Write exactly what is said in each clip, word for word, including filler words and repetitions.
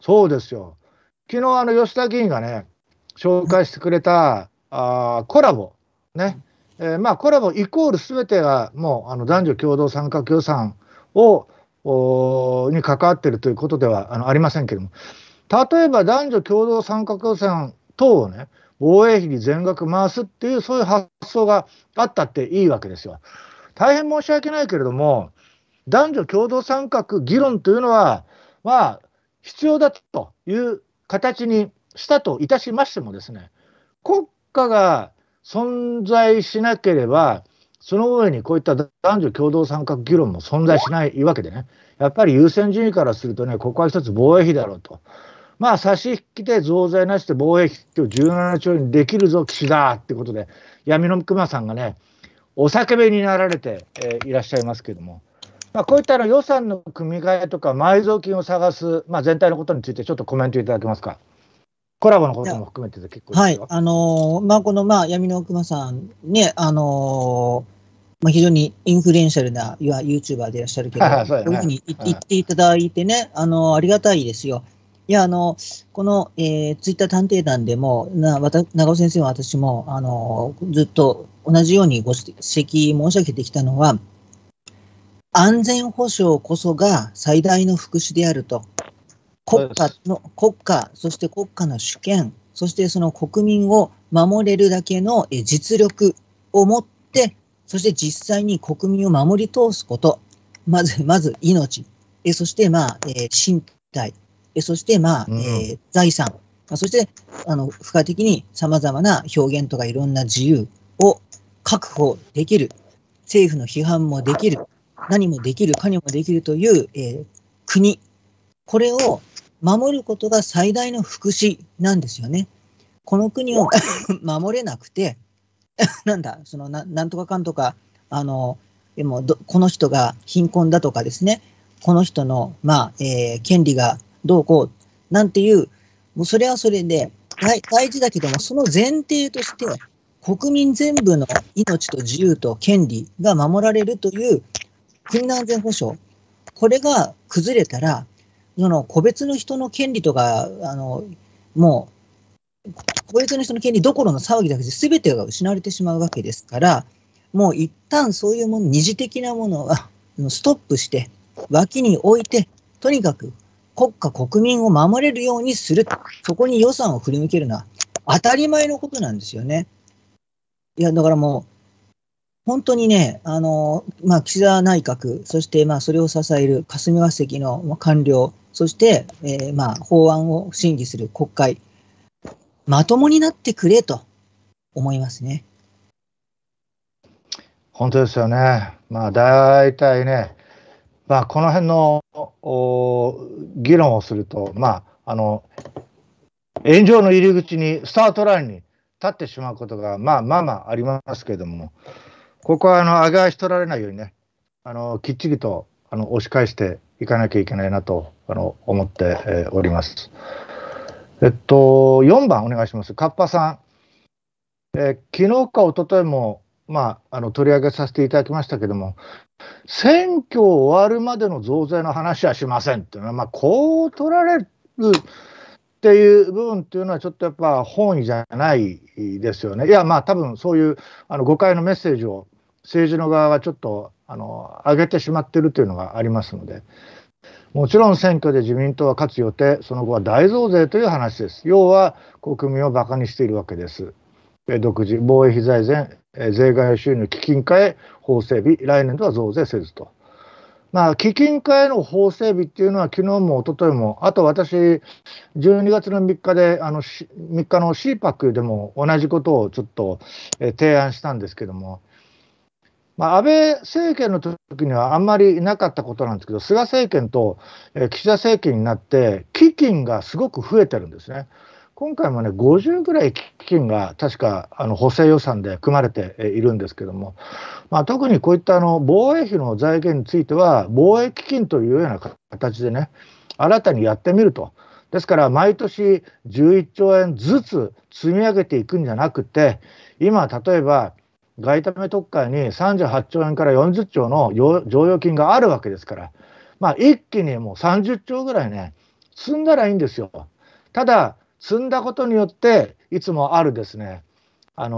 そうですよ。昨日あの吉田議員がね、紹介してくれたあコラボ、ねえーまあ、コラボイコールすべてがもうあの男女共同参画予算をに関わっているということでは あのありませんけれども、例えば男女共同参画予算等をね、防衛費に全額回すっていう、そういう発想があったっていいわけですよ。大変申し訳ないけれども、男女共同参画議論というのは、まあ、必要だという形にしたといたしましてもですね、国家が存在しなければ、その上にこういった男女共同参画議論も存在しないわけでね、やっぱり優先順位からするとね、ここは一つ防衛費だろうと。まあ、差し引きで増税なしで防衛費をじゅうななちょうえんにできるぞ、岸田ということで、闇の熊さんがね、お叫びになられて、えー、いらっしゃいますけれども、まあ、こういったの予算の組み替えとか、埋蔵金を探す、まあ、全体のことについて、ちょっとコメントいただけますか。コラボのことも含めて結構ですよ。はい、あのー、まあ、この、まあ、闇の熊さんね、あのーまあ非常にインフルエンシャルなユーチューバーでいらっしゃるけど、こういうふうに言っていただいてね、あのー、ありがたいですよ。いや、あの、この、えー、ツイッター探偵団でも、な、わた、長尾先生も私も、あの、ずっと同じようにご指摘申し上げてきたのは、安全保障こそが最大の福祉であると。国家の、国家、そして国家の主権、そしてその国民を守れるだけの実力を持って、そして実際に国民を守り通すこと。まず、まず命。え、そして、まあ、えー、身体。そして、まあえー、財産、そしてあの付加的にさまざまな表現とかいろんな自由を確保できる、政府の批判もできる、何もできる、何もできるという、えー、国、これを守ることが最大の福祉なんですよね。この国を守れなくて、なんだ、その な, なんとかかんとか、あのでもどこの人が貧困だとかですね、この人の、まあえー、権利がどうこうなんていう、もうそれはそれで大事だけども、その前提として、国民全部の命と自由と権利が守られるという国の安全保障、これが崩れたら、その個別の人の権利とか、あのもう、個別の人の権利どころの騒ぎだけで、すべてが失われてしまうわけですから、もう一旦そういうもの、二次的なものはストップして、脇に置いて、とにかく、国家、国民を守れるようにする、そこに予算を振り向けるのは当たり前のことなんですよね。いや、だからもう、本当にね、あのまあ、岸田内閣、そしてまあそれを支える霞が関の官僚、そして、えー、まあ法案を審議する国会、まともになってくれと思いますね。本当ですよね。まあ、大体ね、まあ、この辺の議論をすると、まあ、あの炎上の入り口に、スタートラインに立ってしまうことが、まあ、まあまあありますけれども、ここはあの揚げ足取られないようにね、あのきっちりとあの押し返していかなきゃいけないなとあの思っております。えっと、よんばんお願いします、カッパさん。えー、昨日か一昨日もまあ、あの取り上げさせていただきましたけれども、選挙終わるまでの増税の話はしませんっていうのは、まあ、こう取られるっていう部分っていうのは、ちょっとやっぱ本意じゃないですよね。いや、まあ、多分そういうあの誤解のメッセージを政治の側がちょっとあの上げてしまっているというのがありますので、もちろん選挙で自民党は勝つ予定、その後は大増税という話です。要は国民をバカにしているわけです。独自防衛費財源、税外収入基金化へ法整備、来年度は増税せずと、まあ、基金化への法整備っていうのは、昨日も一昨日も、あと私、じゅうにがつのみっかで、あのみっかの シーパック でも同じことをちょっと提案したんですけども、まあ、安倍政権の時にはあんまりなかったことなんですけど、菅政権と岸田政権になって、基金がすごく増えてるんですね。今回もね、ごじゅうぐらい基金が確かあの補正予算で組まれているんですけども、まあ、特にこういったあの防衛費の財源については、防衛基金というような形でね、新たにやってみると。ですから、毎年じゅういっちょうえんずつ積み上げていくんじゃなくて、今、例えば外為特会にさんじゅうはっちょうえんからよんじゅっちょうの剰余金があるわけですから、まあ、一気にもうさんじゅっちょうぐらいね、積んだらいいんですよ。ただ積んだことによっていつもあるですね、あの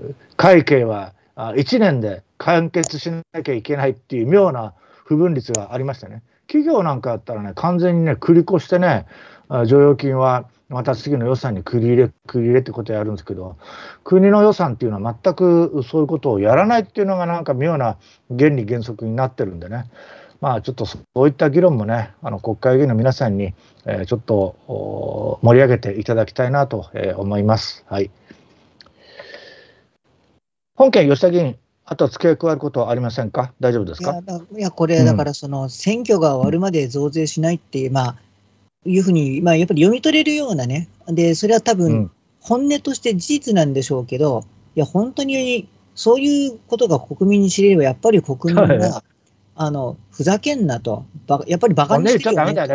ー、会計はいちねんで完結しなきゃいけないっていう妙な不分率がありましたね。企業なんかやったらね、完全にね、繰り越してね、剰余金はまた次の予算に繰り入れ、繰り入れってことをやるんですけど、国の予算っていうのは全くそういうことをやらないっていうのがなんか妙な原理原則になってるんでね、まあちょっとそういった議論もね、あの国会議員の皆さんにちょっと盛り上げていただきたいなと思います。はい。本件吉田議員、あと付け加えることはありませんか、大丈夫ですか。いや、いやこれ、だからその、うん、選挙が終わるまで増税しないっていう、まあ、いうふうに、まあ、やっぱり読み取れるようなね、でそれは多分本音として事実なんでしょうけど、うん、いや本当にそういうことが国民に知れれば、やっぱり国民が、はい、あのふざけんなと、やっぱりバカにしてるよねと、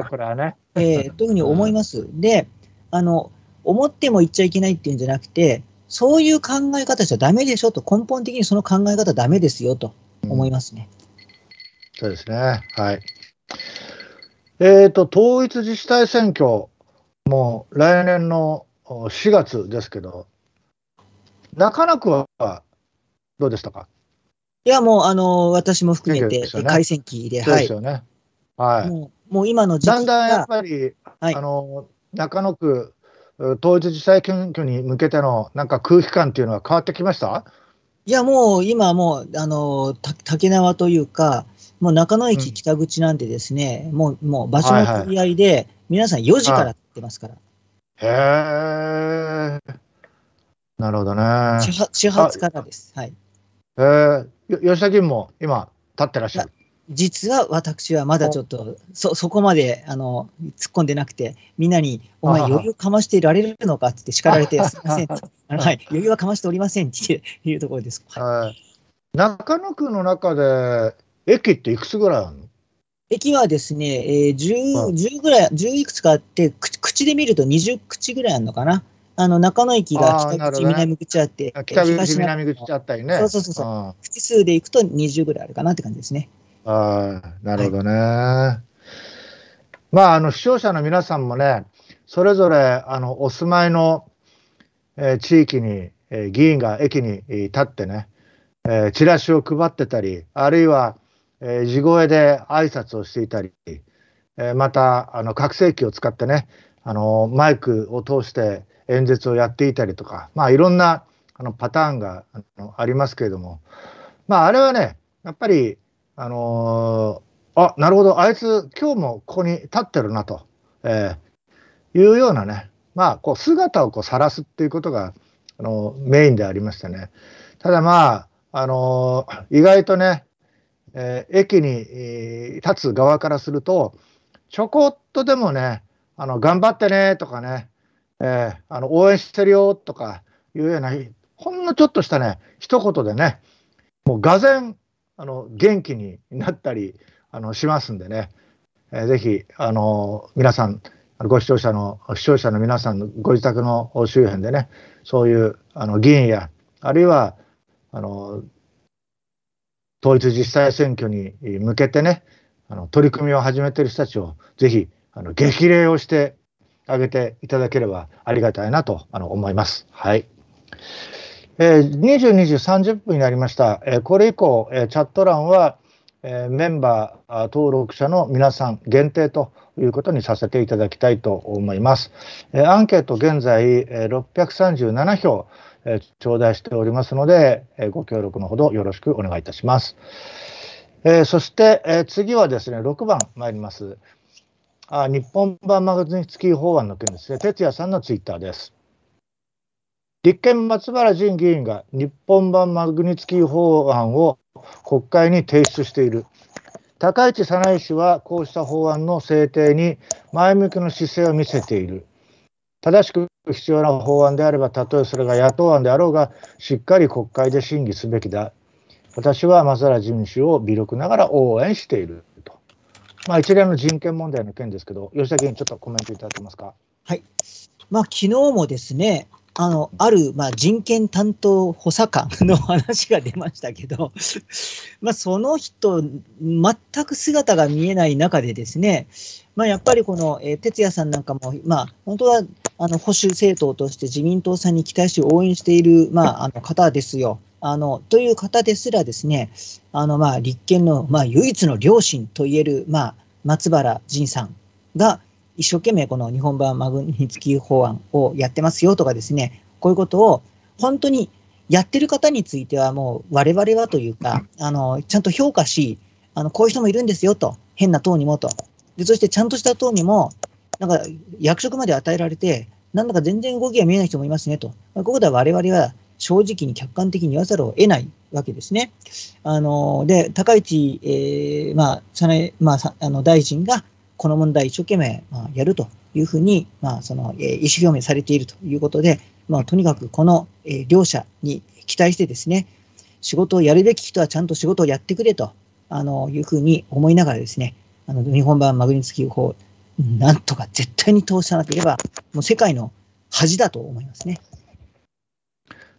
というふうに思います。であの、思っても言っちゃいけないっていうんじゃなくて、そういう考え方じゃダメでしょと、根本的にその考え方ダメですよと思いますね。うん、そうですね。はい。えっと、統一自治体選挙、もう来年のしがつですけど、中野区はどうでしたか？いや、もうあの私も含めて、改選期で、はい。もう今の時期だんだんやっぱり、はい、あの中野区、統一自治体選挙に向けてのなんか空気感というのは変わってきました？いや、もう今もうあの竹縄というか、もう中野駅北口なんでですね、うん、もうもう場所の取り合いで、皆さんよじからやってますから。へえ、なるほどね。始, 始発からです。はい。えー、吉田議員も今立ってらっしゃる。実は私はまだちょっとそ、そこまであの突っ込んでなくて、みんなに、お前、余裕かましていられるのかって叱られて、すみません、はい、余裕はかましておりませんっていうところです。はい、中野区の中で、駅っていくつぐらいあるの？駅はですね、えー、じゅう、じゅうぐらい、じゅういくつかあって、口で見るとにじゅう口ぐらいあるのかな。あの中野駅が北口、南口あって、北口、南口あったりね。そうそうそう、口数でいくとにじゅうぐらいあるかなって感じですね。ああ、なるほどね。はい、まあ、あの視聴者の皆さんもね、それぞれあのお住まいの、えー、地域に、えー、議員が駅に立ってね、えー、チラシを配ってたり、あるいは、えー、地声で挨拶をしていたり、えー、またあの拡声器を使ってね、あのマイクを通して演説をやっていたりとか、まあ、いろんなあのパターンが あのありますけれども、まあ、あれはね、やっぱりあのー、あ、なるほど、あいつ、今日もここに立ってるなと、えー、いうようなね、まあ、こう姿をさらすっていうことが、あのー、メインでありましてね、ただまあ、あのー、意外とね、えー、駅に立つ側からすると、ちょこっとでもね、あの頑張ってねとかね、えー、あの応援してるよとかいうような、ほんのちょっとしたね、一言でね、もうがぜん、あの元気になったりあのしますんでね、えー、ぜひあの皆さん、ご視聴者の視聴者の皆さんのご自宅の周辺でね、そういうあの議員や、あるいはあの統一自治体選挙に向けてね、あの取り組みを始めている人たちをぜひあの激励をしてあげていただければありがたいなとあの思います。はい。えー、にじゅうにじさんじゅっぷんになりました。えー、これ以降、えー、チャット欄は、えー、メンバー登録者の皆さん限定ということにさせていただきたいと思います。えー、アンケート現在、えー、ろっぴゃくさんじゅうなな票、えー、頂戴しておりますので、えー、ご協力のほどよろしくお願いいたします。えー、そして、えー、次はですね、ろくばん参ります。あ、日本版マガジン付き法案の件ですね。哲也さんのツイッターです。立憲松原仁議員が日本版マグニツキー法案を国会に提出している。高市早苗氏はこうした法案の制定に前向きの姿勢を見せている。正しく必要な法案であれば、たとえそれが野党案であろうが、しっかり国会で審議すべきだ。私は松原仁氏を微力ながら応援していると。まあ、一連の人権問題の件ですけど、吉田議員、ちょっとコメントいただけますか。はい、まあ、昨日もですね、あの、ある、まあ、人権担当補佐官の話が出ましたけど、まあ、その人、全く姿が見えない中でですね、まあ、やっぱりこの、えー、哲也さんなんかも、まあ、本当はあの保守政党として自民党さんに期待して応援している、まあ、あの方ですよ。あのという方ですらですね、あのまあ立憲の、まあ、唯一の良心といえる、まあ、松原仁さんが、一生懸命この日本版マグニツキ法案をやってますよとかですね、こういうことを本当にやってる方についてはもう我々はというか、あのちゃんと評価し、あのこういう人もいるんですよと、変な党にもと。で、そしてちゃんとした党にも、なんか役職まで与えられて、なんだか全然動きが見えない人もいますねと。ここでは我々は正直に客観的に言わざるを得ないわけですね。あので、高市、えーまあさねまあ、あの大臣が、この問題、一生懸命やるというふうに、まあ、その意思表明されているということで、まあ、とにかくこの両者に期待してですね、仕事をやるべき人はちゃんと仕事をやってくれというふうに思いながらですね、あの日本版マグニツキ法、なんとか絶対に通さなければ、もう世界の恥だと思いますね。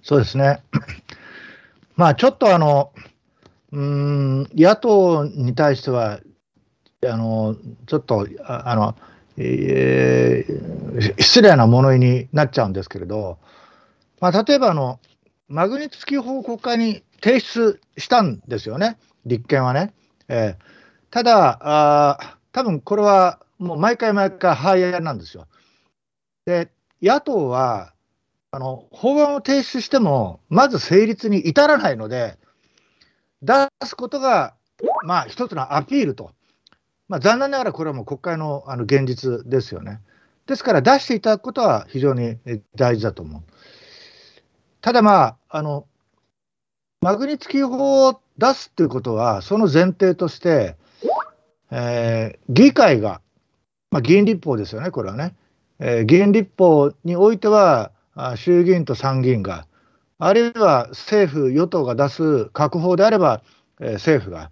そうですね。まあ、ちょっとあの、うん、野党に対しては、あのちょっとあの、えー、失礼な物言いになっちゃうんですけれど、まあ、例えばあのマグニツキ法を国会に提出したんですよね、立憲はね。えー、ただあ、多分これはもう毎回毎回、廃案なんですよ。で、野党はあの法案を提出しても、まず成立に至らないので、出すことが、まあ、一つのアピールと。まあ残念ながらこれはもう国会のあの現実ですよね。ですから出していただくことは非常に大事だと思う。ただまあ、あの、マグニツキ法を出すということは、その前提として、えー、議会が、まあ、議員立法ですよね、これはね、えー、議員立法においては、衆議院と参議院が、あるいは政府・与党が出す閣法であれば、えー、政府が。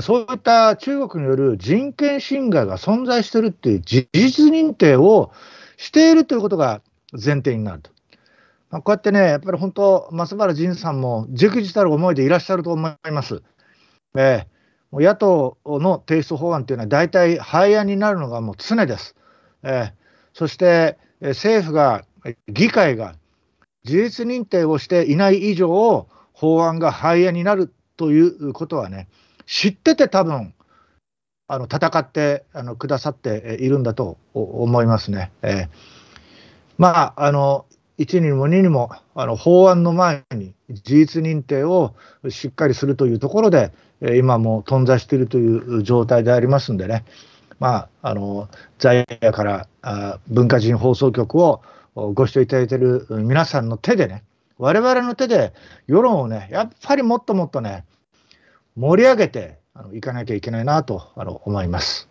そういった中国による人権侵害が存在しているという事実認定をしているということが前提になると、まあ、こうやってね、やっぱり本当、松原仁さんもじくじたる思いでいらっしゃると思います。えー、もう野党の提出法案というのは、大体廃案になるのがもう常です。えー、そして政府が、議会が事実認定をしていない以上、法案が廃案になるということはね、知ってて多分あの戦ってあのくださっているんだと思いますね。えー、まああのいちにもににもあの法案の前に事実認定をしっかりするというところで今も頓挫しているという状態でありますんでね、まあ、あの在野からあ文化人放送局をご視聴いただいている皆さんの手でね、我々の手で世論をね、やっぱりもっともっとね盛り上げていかなきゃいけないなとあの思います。